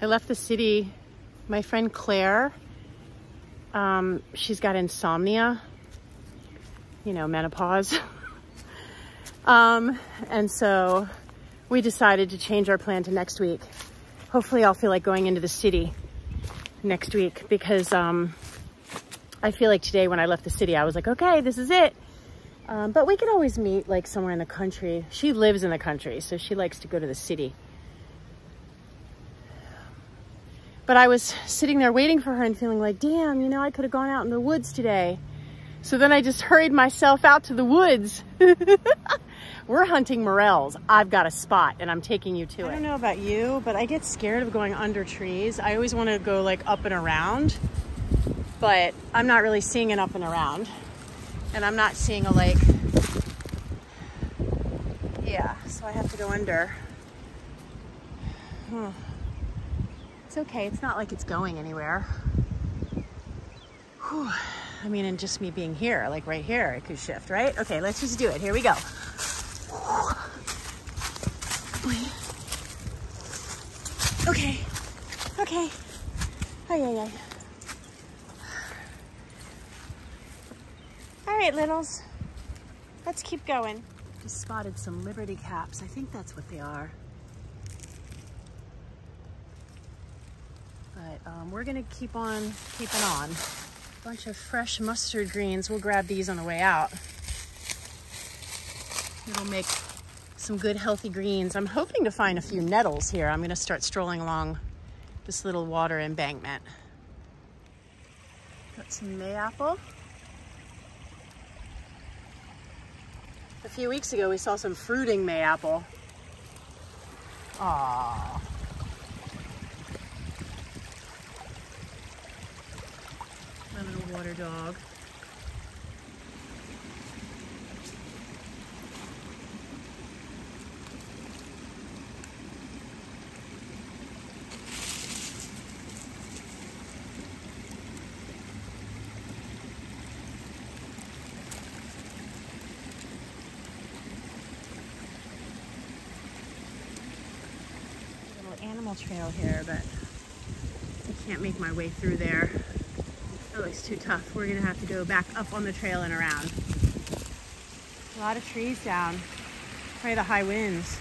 I left the city. My friend Claire, she's got insomnia, you know, menopause. And so we decided to change our plan to next week. Hopefully I'll feel like going into the city next week, because I feel like today when I left the city, I was like, okay, this is it. But we could always meet like somewhere in the country. She lives in the country, so she likes to go to the city. But I was sitting there waiting for her and feeling like, damn, you know, I could have gone out in the woods today. So then I just hurried myself out to the woods. We're hunting morels. I've got a spot and I'm taking you to it. I don't know about you, but I get scared of going under trees. I always want to go like up and around, but I'm not really seeing an up and around, and I'm not seeing a lake. Yeah, so I have to go under. Huh. It's okay. It's not like it's going anywhere. Whew. I mean, and just me being here, like right here, it could shift, right? Okay, let's just do it. Here we go. Okay. Okay. Ay, ay, ay. All right, littles. Let's keep going. Just spotted some Liberty Caps. I think that's what they are. But we're gonna keep on keeping on. Bunch of fresh mustard greens. We'll grab these on the way out. It'll make some good healthy greens. I'm hoping to find a few nettles here. I'm gonna start strolling along this little water embankment. Got some mayapple. A few weeks ago, we saw some fruiting mayapple. Aww. My little water dog. Little animal trail here, but I can't make my way through there. That looks too tough. We're gonna have to go back up on the trail and around. A lot of trees down. Probably the high winds.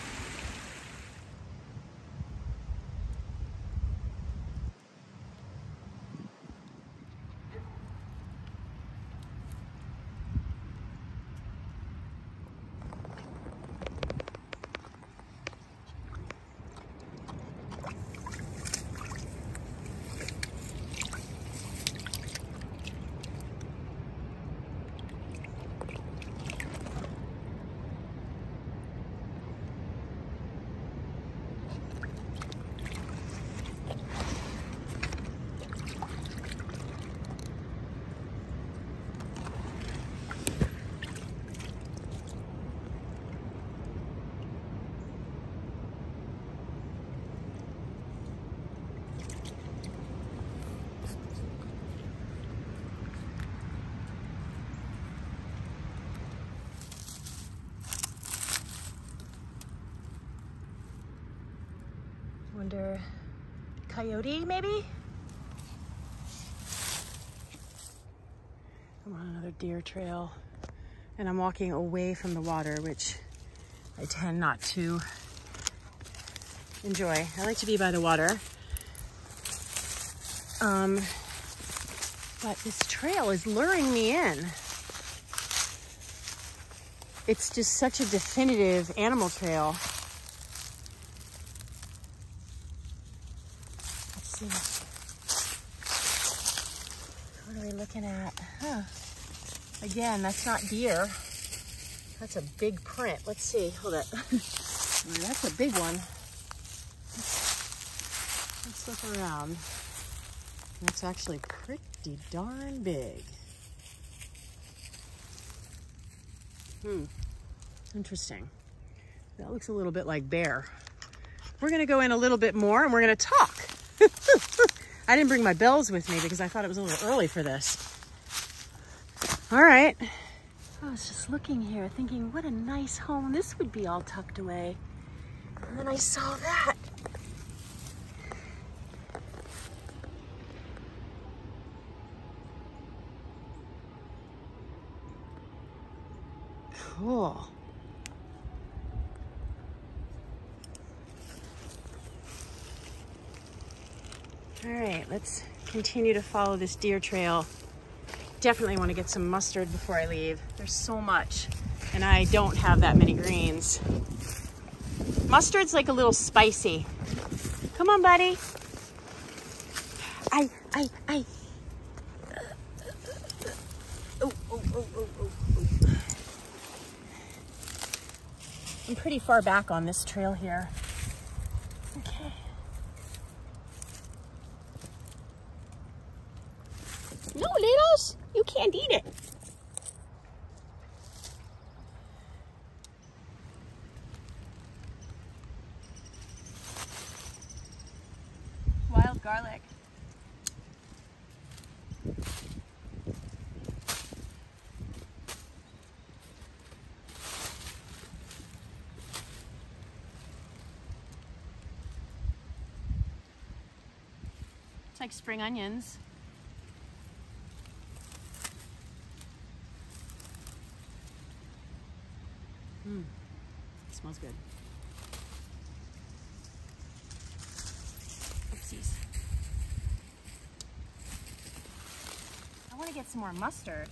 Under coyote, maybe? I'm on another deer trail, and I'm walking away from the water, which I tend not to enjoy. I like to be by the water. But this trail is luring me in. It's just such a definitive animal trail. What are we looking at? Huh. Again, that's not deer. That's a big print. Let's see. Hold it. That's a big one. Let's look around. That's actually pretty darn big. Hmm. Interesting. That looks a little bit like bear. We're going to go in a little bit more and we're going to talk. I didn't bring my bells with me because I thought it was a little early for this. All right. I was just looking here thinking what a nice home this would be all tucked away. And then I saw that. Cool. All right, let's continue to follow this deer trail. Definitely want to get some mustard before I leave. There's so much, and I don't have that many greens. Mustard's like a little spicy. Come on, buddy. I. Oh. I'm pretty far back on this trail here. Okay. No, Littles, you can't eat it. Wild garlic. It's like spring onions. It smells good. Oopsies. I want to get some more mustard.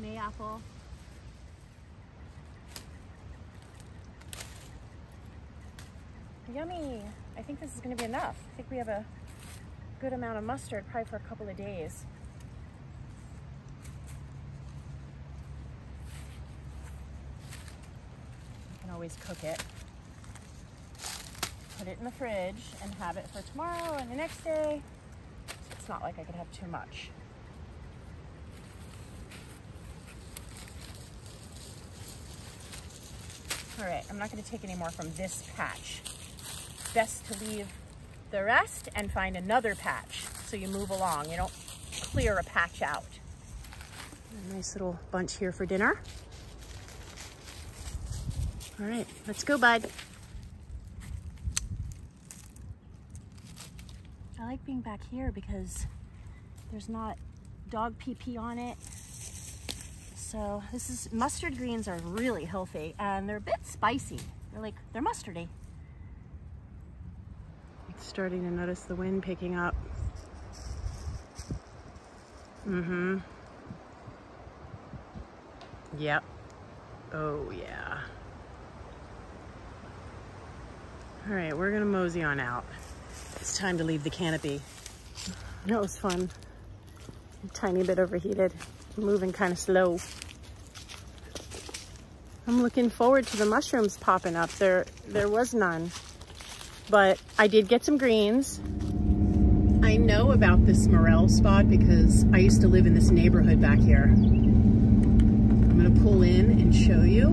Mayapple. Yummy. I think this is going to be enough. I think we have a good amount of mustard, probably for a couple of days. You can always cook it, put it in the fridge, and have it for tomorrow and the next day. It's not like I could have too much. All right, I'm not going to take any more from this patch. Best to leave the rest and find another patch so you move along. You don't clear a patch out. A nice little bunch here for dinner. All right, let's go, bud. I like being back here because there's not dog pee pee on it. So this is, mustard greens are really healthy and they're a bit spicy. They're mustardy. Starting to notice the wind picking up. Mm-hmm. Yep. Oh, yeah. All right, we're gonna mosey on out. It's time to leave the canopy. That was fun. A tiny bit overheated. I'm moving kind of slow. I'm looking forward to the mushrooms popping up. There was none. But I did get some greens. I know about this morel spot because I used to live in this neighborhood back here. I'm gonna pull in and show you.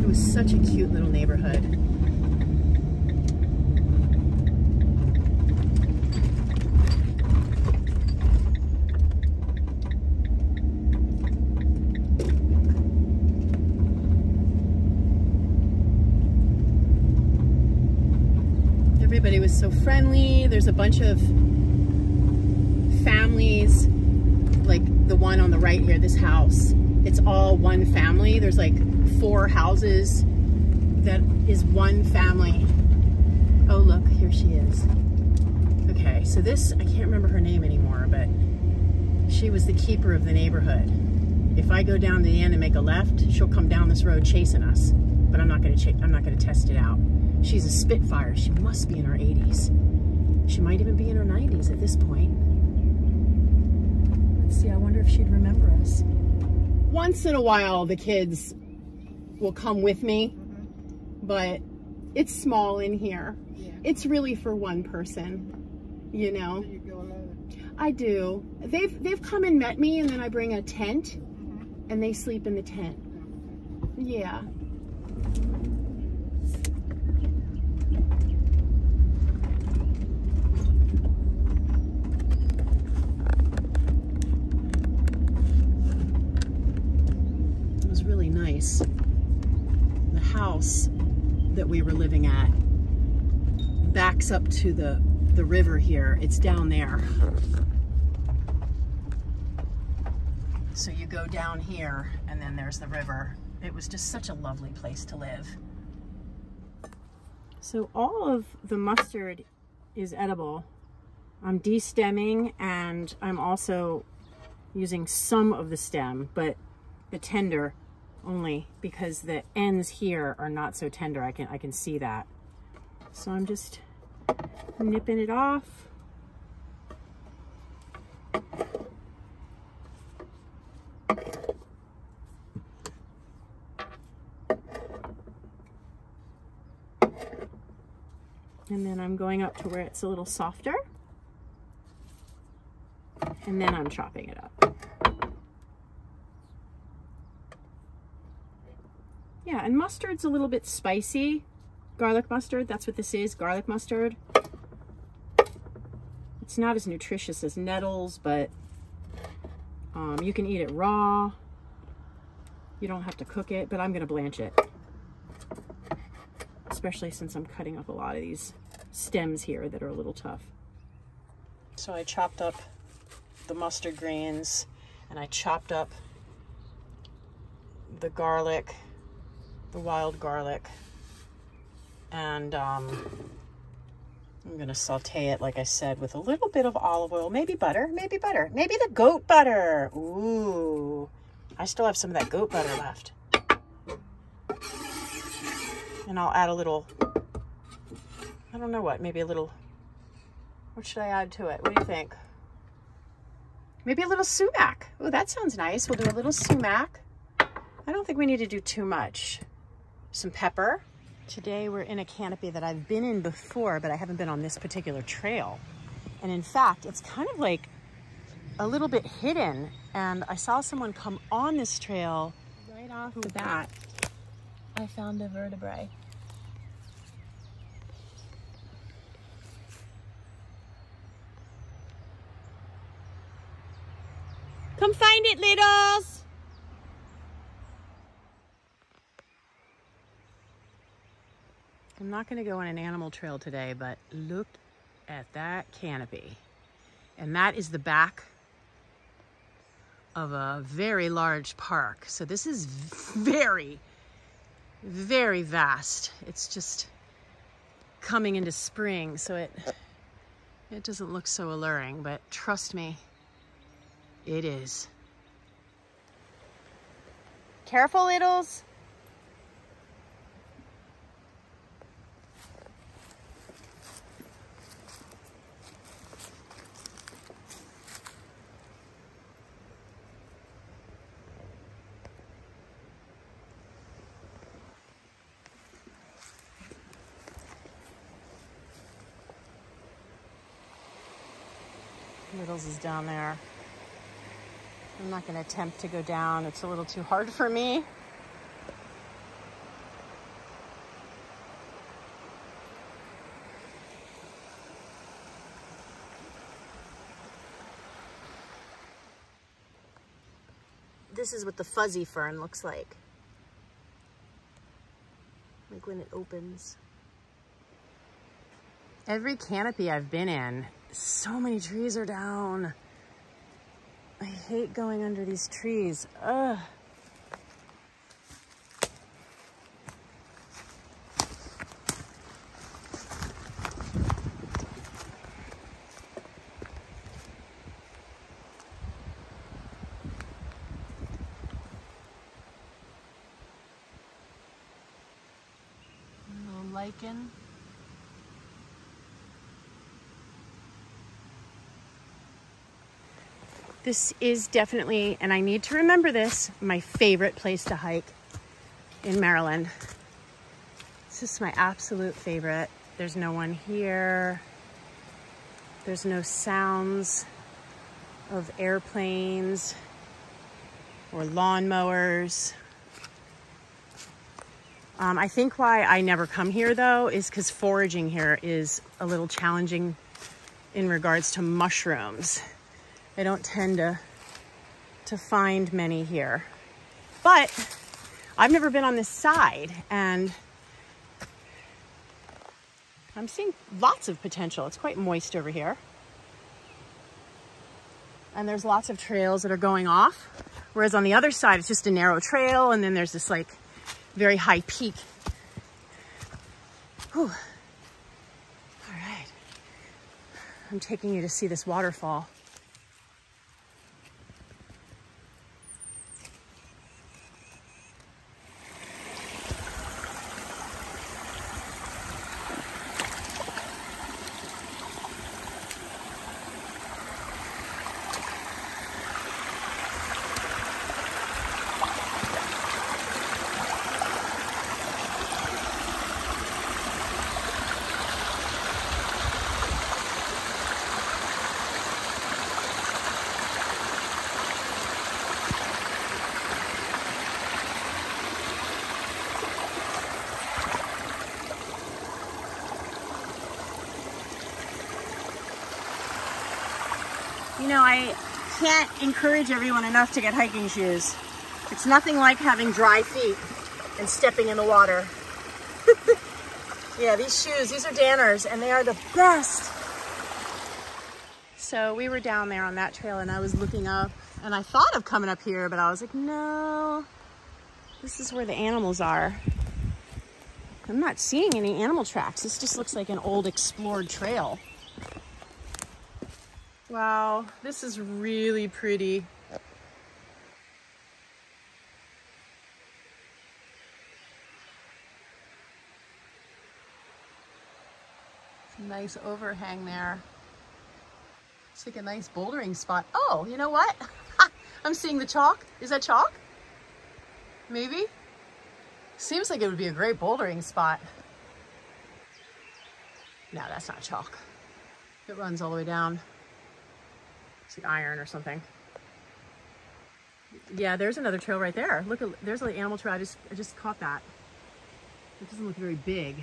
It was such a cute little neighborhood. Everybody was so friendly. There's a bunch of families, like the one on the right here, this house. It's all one family. There's like 4 houses that is one family. Oh, look, here she is. Okay, so this, I can't remember her name anymore, but she was the keeper of the neighborhood. If I go down to the end and make a left, she'll come down this road chasing us, but I'm not gonna test it out. She's a spitfire. She must be in her 80s. She might even be in her 90s at this point. Let's see, I wonder if she'd remember us. Once in a while, the kids will come with me, but it's small in here. Yeah. It's really for one person, you know? So you go alone? I do. They've come and met me, and then I bring a tent, and they sleep in the tent. Yeah. place, the house that we were living at, backs up to the river here. It's down there. So you go down here and then there's the river. It was just such a lovely place to live. So all of the mustard is edible. I'm destemming and I'm also using some of the stem, but the tender only, because the ends here are not so tender. I can see that. So I'm just nipping it off. And then I'm going up to where it's a little softer. And then I'm chopping it up. Yeah, and mustard's a little bit spicy. Garlic mustard, that's what this is, garlic mustard. It's not as nutritious as nettles, but you can eat it raw. You don't have to cook it, but I'm gonna blanch it. Especially since I'm cutting up a lot of these stems here that are a little tough. So I chopped up the mustard greens and I chopped up the garlic, the wild garlic, and I'm gonna saute it, like I said, with a little bit of olive oil, maybe butter, maybe the goat butter. Ooh, I still have some of that goat butter left. And I'll add a little, I don't know what, maybe a little, what should I add to it? What do you think? Maybe a little sumac. Oh, that sounds nice. We'll do a little sumac. I don't think we need to do too much. Some pepper. Today we're in a canopy that I've been in before, but I haven't been on this particular trail. And in fact, it's kind of like a little bit hidden. And I saw someone come on this trail right off the bat. I found a vertebrae. Come find it, littles! I'm not gonna go on an animal trail today, but look at that canopy. And that is the back of a very large park. So this is very, very vast. It's just coming into spring, so it doesn't look so alluring, but trust me, it is. Careful, littles. Littles is down there. I'm not going to attempt to go down. It's a little too hard for me. This is what the fuzzy fern looks like when it opens. Every canopy I've been in, so many trees are down. I hate going under these trees. Ugh. A little lichen. This is definitely, and I need to remember this, my favorite place to hike in Maryland. This is my absolute favorite. There's no one here. There's no sounds of airplanes or lawnmowers. I think why I never come here though is because foraging here is a little challenging in regards to mushrooms. I don't tend to find many here, but I've never been on this side, and I'm seeing lots of potential. It's quite moist over here. And there's lots of trails that are going off. Whereas on the other side, it's just a narrow trail. And then there's this like very high peak. Whew. All right. I'm taking you to see this waterfall. You know, I can't encourage everyone enough to get hiking shoes. It's nothing like having dry feet and stepping in the water. Yeah, these shoes, these are Danners, and they are the best. So we were down there on that trail, and I was looking up, and I thought of coming up here, but I was like, no, this is where the animals are. I'm not seeing any animal tracks. This just looks like an old explored trail. Wow, this is really pretty. It's a nice overhang there. It's like a nice bouldering spot. Oh, you know what? I'm seeing the chalk. Is that chalk? Maybe? Seems like it would be a great bouldering spot. No, that's not chalk. It runs all the way down. It's like iron or something. Yeah, there's another trail right there. Look, there's an animal trail. I just caught that. It doesn't look very big.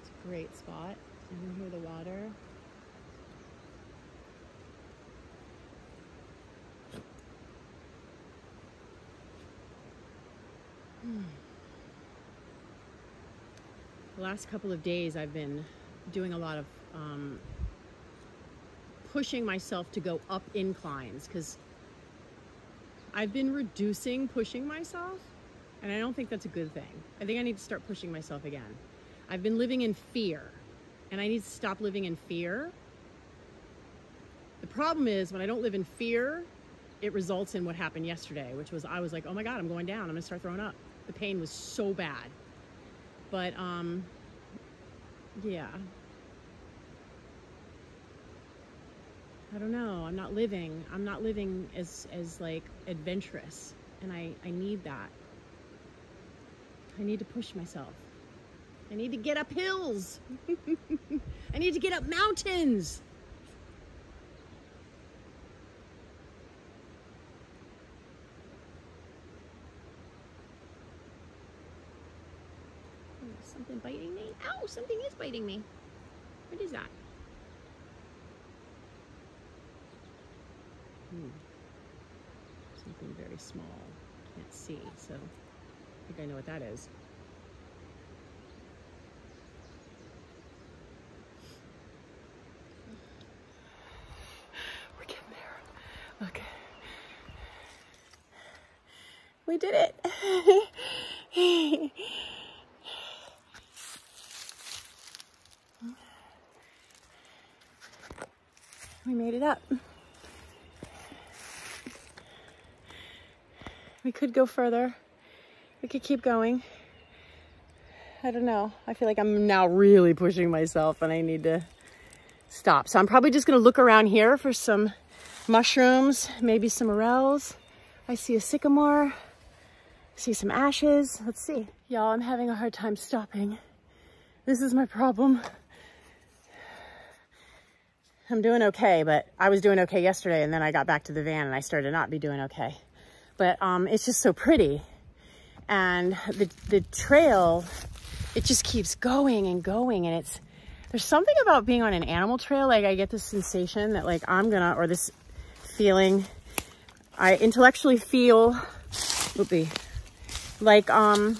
It's a great spot. You can hear the water. The last couple of days, I've been doing a lot of pushing myself to go up inclines, because I've been reducing pushing myself, and I don't think that's a good thing. I think I need to start pushing myself again. I've been living in fear, and I need to stop living in fear. The problem is, when I don't live in fear, it results in what happened yesterday, which was I was like, oh my God, I'm going down. I'm gonna start throwing up. The pain was so bad. But yeah. I don't know, I'm not living as like adventurous, and I need that. I need to push myself. I need to get up hills. I need to get up mountains. Oh, something biting me. Ow, something is biting me. What is that? Something very small. Can't see, so I think I know what that is. We're getting there. Okay. We did it. We made it up. We could go further. We could keep going. I don't know. I feel like I'm now really pushing myself, and I need to stop. So I'm probably just going to look around here for some mushrooms, maybe some morels. I see a sycamore. I see some ashes. Let's see. Y'all, I'm having a hard time stopping. This is my problem. I'm doing okay, but I was doing okay yesterday, and then I got back to the van and I started to not be doing okay. But it's just so pretty. And the trail, it just keeps going and going. And there's something about being on an animal trail. Like, I get this sensation that like I'm gonna, or this feeling, I intellectually feel would be. Like I'm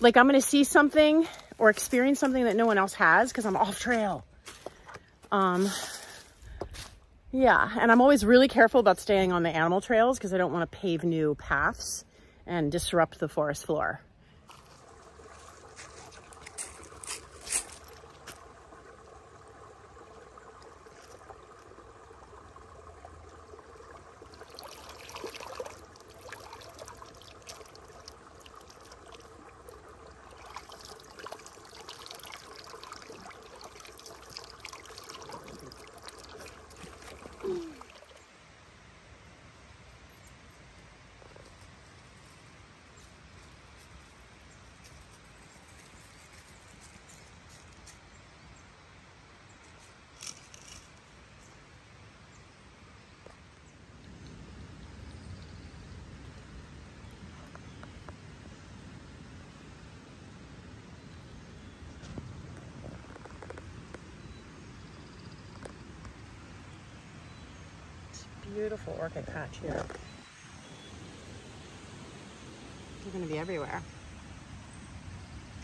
gonna see something or experience something that no one else has because I'm off trail. Yeah, and I'm always really careful about staying on the animal trails because I don't want to pave new paths and disrupt the forest floor. Beautiful orchid patch here. They're going to be everywhere.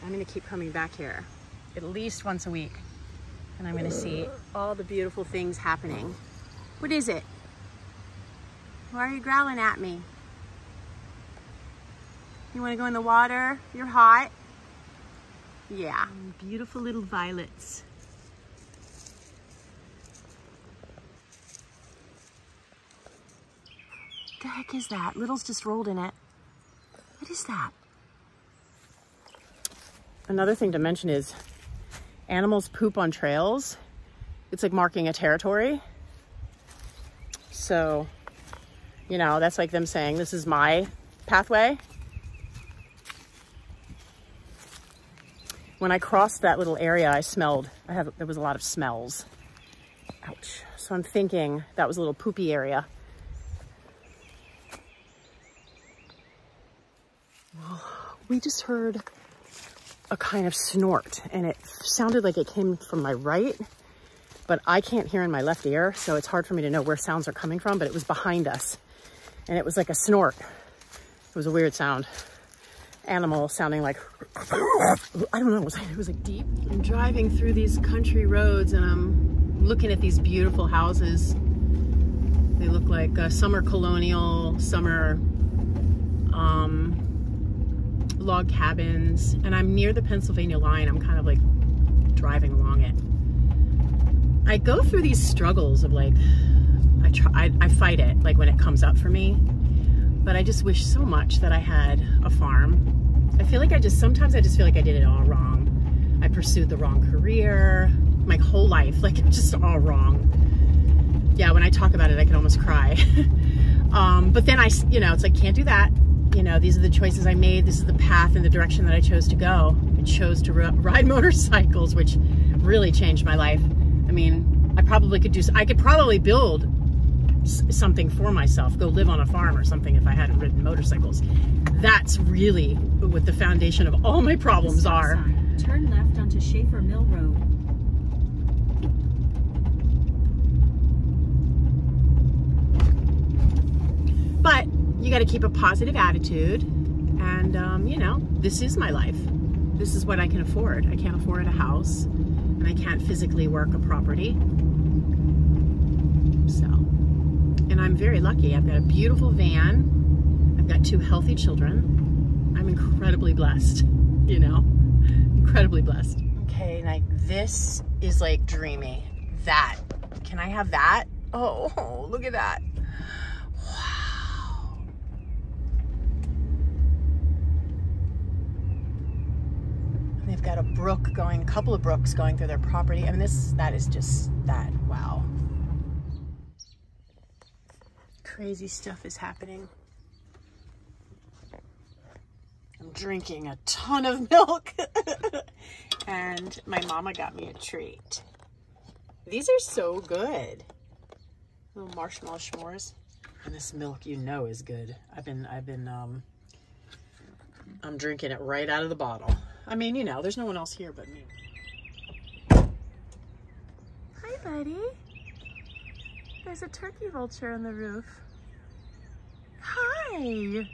I'm going to keep coming back here at least once a week, and I'm going to see all the beautiful things happening. What is it? Why are you growling at me? You want to go in the water? You're hot? Yeah. Beautiful little violets. The heck is that? Little's just rolled in it. What is that? Another thing to mention is animals poop on trails. It's like marking a territory. So, you know, that's like them saying, this is my pathway. When I crossed that little area, I smelled, there was a lot of smells. Ouch. So I'm thinking that was a little poopy area. We just heard a kind of snort, and it sounded like it came from my right, but I can't hear in my left ear, so it's hard for me to know where sounds are coming from, but it was behind us, and it was like a snort. It was a weird sound. Animal sounding like, I don't know, it was like deep. I'm driving through these country roads, and I'm looking at these beautiful houses. They look like summer colonial, summer, log cabins, and I'm near the Pennsylvania line. I'm kind of like driving along it. I go through these struggles of like, I fight it like when it comes up for me, but I just wish so much that I had a farm. I feel like sometimes I just feel like I did it all wrong. I pursued the wrong career, my whole life, like just all wrong. Yeah, when I talk about it, I can almost cry. But then you know, it's like, can't do that. You know, these are the choices I made. This is the path and the direction that I chose to go. I chose to ride motorcycles, which really changed my life. I mean, I could probably build something for myself, go live on a farm or something if I hadn't ridden motorcycles. That's really what the foundation of all my problems are. Turn left onto Schaefer Mill Road. But you got to keep a positive attitude, and you know, this is my life. This is what I can afford. I can't afford a house, and I can't physically work a property. So, and I'm very lucky. I've got a beautiful van. I've got two healthy children. I'm incredibly blessed, you know, incredibly blessed. Okay, like this is like dreamy. That, can I have that? Oh, look at that. They've got a couple of brooks going through their property. I mean, that is just that, wow. Crazy stuff is happening. I'm drinking a ton of milk. And my mama got me a treat. These are so good. Little marshmallow s'mores. And this milk, you know, is good. I'm drinking it right out of the bottle. I mean, you know, there's no one else here but me. Hi, buddy. There's a turkey vulture on the roof. Hi. Hi.